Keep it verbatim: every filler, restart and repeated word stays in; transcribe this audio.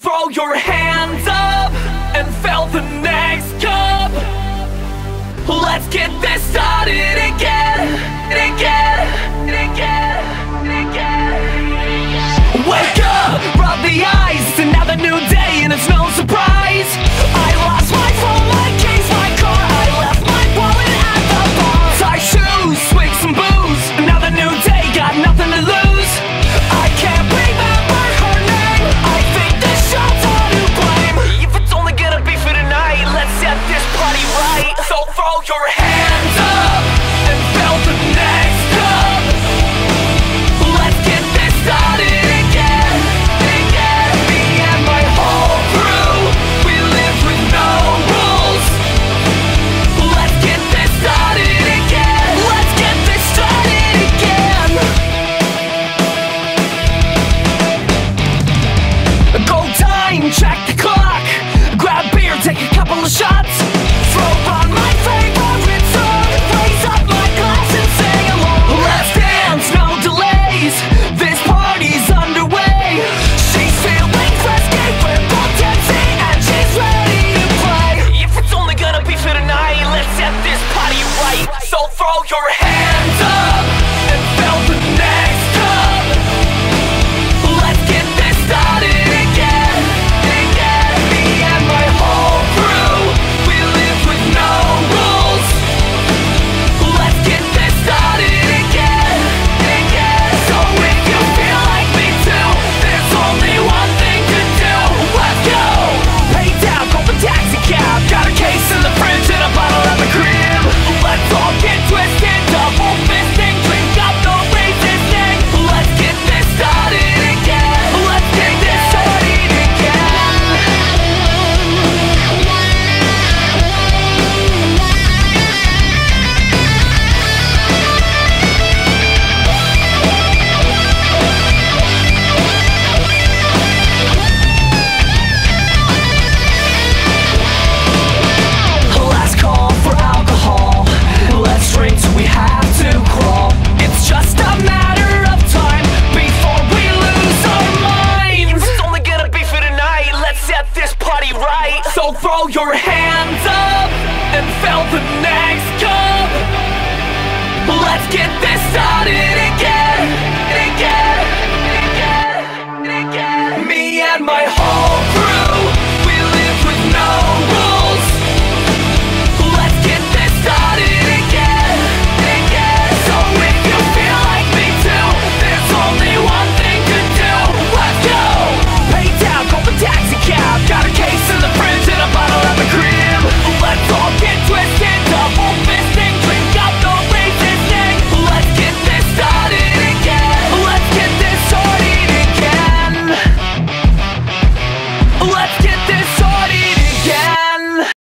Throw your hands up and fill the next cup. Let's get this started again, again, again, again. Wake up, rub the eyes, it's another new day and it's no surprise. I lost my phone, my keys, my car, I left my wallet at the bar. Tie shoes, swig some booze, another new day, got nothing to lose. Check the clock.